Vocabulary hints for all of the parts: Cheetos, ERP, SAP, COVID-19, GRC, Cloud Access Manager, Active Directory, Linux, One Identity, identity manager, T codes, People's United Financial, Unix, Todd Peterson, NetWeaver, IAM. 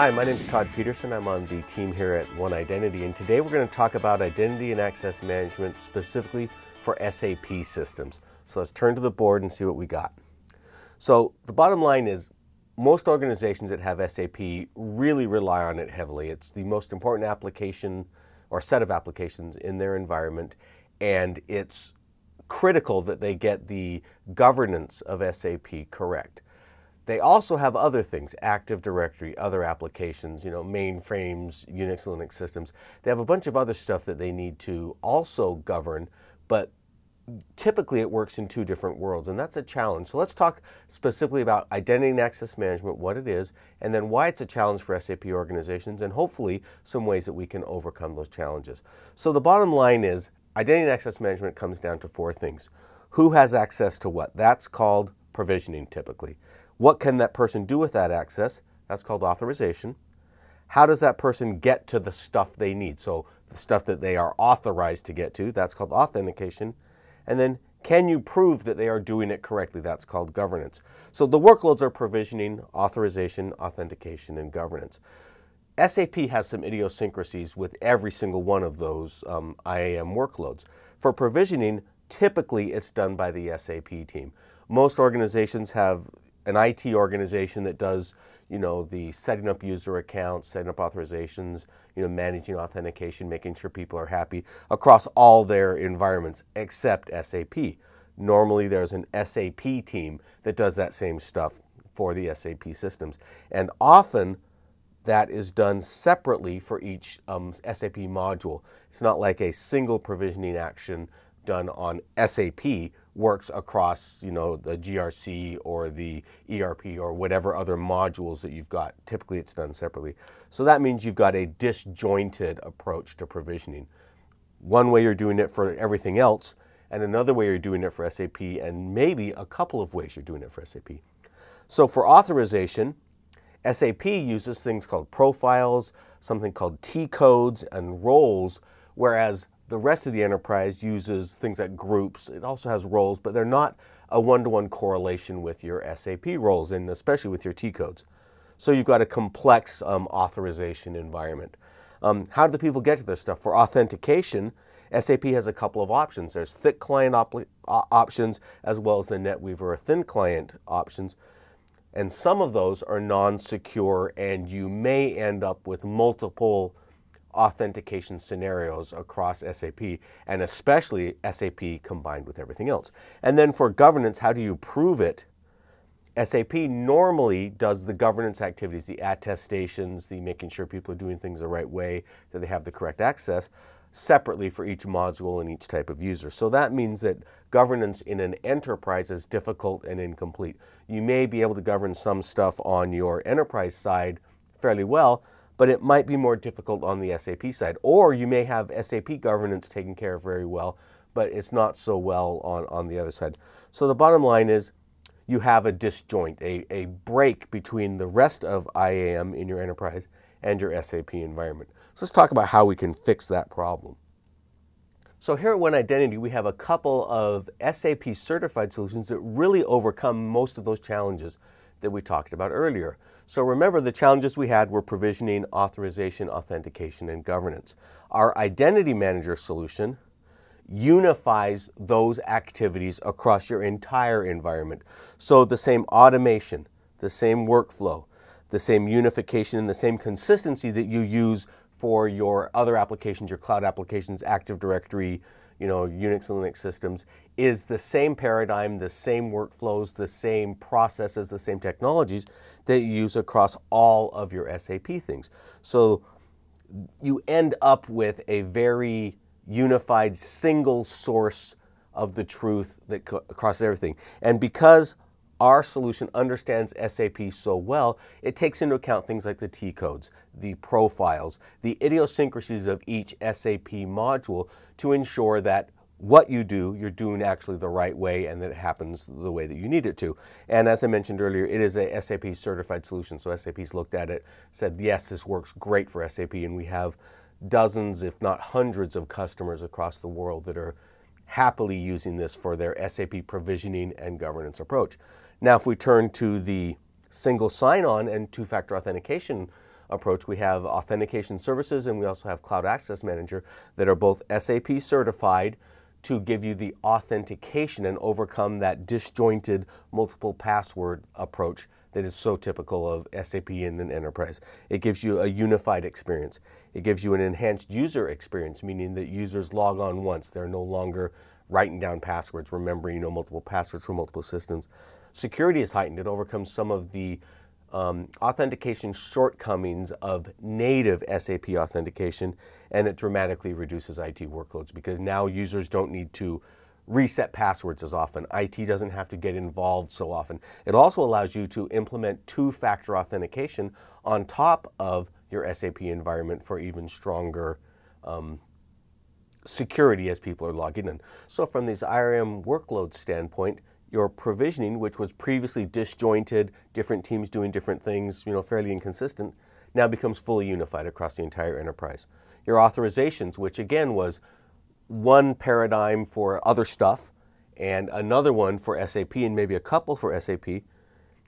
Hi, my name is Todd Peterson. I'm on the team here at One Identity, and today we're going to talk about identity and access management specifically for SAP systems. So let's turn to the board and see what we got. So the bottom line is most organizations that have SAP really rely on it heavily. It's the most important application or set of applications in their environment, and it's critical that they get the governance of SAP correct. They also have other things, Active Directory, other applications, mainframes, Unix, Linux systems. They have a bunch of other stuff that they need to also govern, but typically it works in two different worlds, and that's a challenge. So let's talk specifically about identity and access management, what it is, and then why it's a challenge for SAP organizations, and hopefully some ways that we can overcome those challenges. So the bottom line is identity and access management comes down to four things. Who has access to what? That's called provisioning typically. What can that person do with that access? That's called authorization. How does that person get to the stuff they need? So the stuff that they are authorized to get to, that's called authentication. And then can you prove that they are doing it correctly? That's called governance. So the workloads are provisioning, authorization, authentication, and governance. SAP has some idiosyncrasies with every single one of those IAM workloads. For provisioning, typically it's done by the SAP team. Most organizations have an IT organization that does, the setting up user accounts, setting up authorizations, managing authentication, making sure people are happy across all their environments except SAP. Normally there's an SAP team that does that same stuff for the SAP systems. And often that is done separately for each SAP module. It's not like a single provisioning action done on SAP works across, the GRC or the ERP or whatever other modules that you've got. Typically it's done separately. So that means you've got a disjointed approach to provisioning. One way you're doing it for everything else, and another way you're doing it for SAP, and maybe a couple of ways you're doing it for SAP. So for authorization, SAP uses things called profiles, something called T codes and roles, whereas the rest of the enterprise uses things like groups. It also has roles, but they're not a one-to-one correlation with your SAP roles, and especially with your T codes. So you've got a complex authorization environment. How do people get to their stuff? For authentication, SAP has a couple of options. There's thick client options as well as the NetWeaver or thin client options. And some of those are non-secure, and you may end up with multiple authentication scenarios across SAP, and especially SAP combined with everything else. And then for governance, how do you prove it? SAP normally does the governance activities, the attestations, the making sure people are doing things the right way, that they have the correct access, separately for each module and each type of user. So that means that governance in an enterprise is difficult and incomplete. You may be able to govern some stuff on your enterprise side fairly well, but it might be more difficult on the SAP side. Or you may have SAP governance taken care of very well, but it's not so well on the other side. So the bottom line is you have a disjoint, a break between the rest of IAM in your enterprise and your SAP environment. So let's talk about how we can fix that problem. So here at One Identity, we have a couple of SAP certified solutions that really overcome most of those challenges that we talked about earlier. So remember, the challenges we had were provisioning, authorization, authentication, and governance. Our Identity Manager solution unifies those activities across your entire environment. So the same automation, the same workflow, the same unification, and the same consistency that you use for your other applications, your cloud applications, Active Directory, Unix and Linux systems, is the same paradigm, the same workflows, the same processes, the same technologies that you use across all of your SAP things. So you end up with a very unified single source of the truth that crosses everything. And because our solution understands SAP so well, it takes into account things like the T codes, the profiles, the idiosyncrasies of each SAP module to ensure that what you do, you're doing actually the right way and that it happens the way that you need it to. And as I mentioned earlier, it is a SAP certified solution. So SAP's looked at it, said, yes, this works great for SAP. And we have dozens, if not hundreds of customers across the world that are happily using this for their SAP provisioning and governance approach. Now, if we turn to the single sign-on and two-factor authentication approach. We have authentication services, and we also have Cloud Access Manager that are both SAP certified to give you the authentication and overcome that disjointed multiple password approach that is so typical of SAP in an enterprise. It gives you a unified experience. It gives you an enhanced user experience, meaning that users log on once. They're no longer writing down passwords, remembering multiple passwords for multiple systems. Security is heightened. It overcomes some of the authentication shortcomings of native SAP authentication, and it dramatically reduces IT workloads because now users don't need to reset passwords as often. IT doesn't have to get involved so often. It also allows you to implement two-factor authentication on top of your SAP environment for even stronger security as people are logging in. So from this IRM workload standpoint, your provisioning, which was previously disjointed, different teams doing different things, fairly inconsistent, now becomes fully unified across the entire enterprise. Your authorizations, which again was one paradigm for other stuff and another one for SAP and maybe a couple for SAP,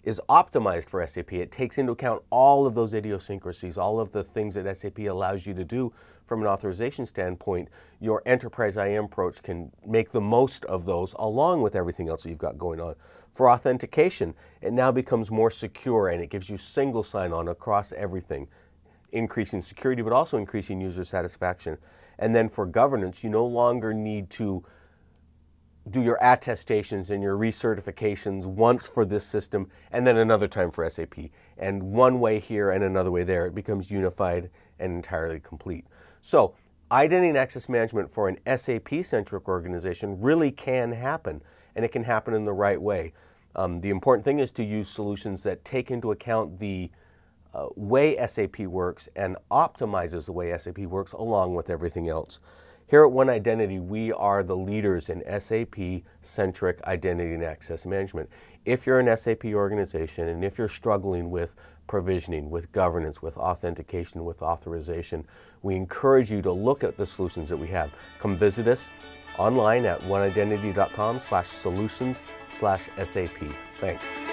is optimized for SAP. It takes into account all of those idiosyncrasies, all of the things that SAP allows you to do from an authorization standpoint. Your enterprise IAM approach can make the most of those along with everything else that you've got going on. For authentication, it now becomes more secure and it gives you single sign-on across everything, increasing security but also increasing user satisfaction. And then for governance, you no longer need to do your attestations and your recertifications once for this system and then another time for SAP, and one way here and another way there. It becomes unified and entirely complete. So identity and access management for an SAP-centric organization really can happen, and it can happen in the right way. The important thing is to use solutions that take into account the way SAP works and optimizes the way SAP works along with everything else. Here at One Identity, we are the leaders in SAP-centric identity and access management. If you're an SAP organization and if you're struggling with provisioning, with governance, with authentication, with authorization, we encourage you to look at the solutions that we have. Come visit us online at oneidentity.com/solutions/SAP. Thanks.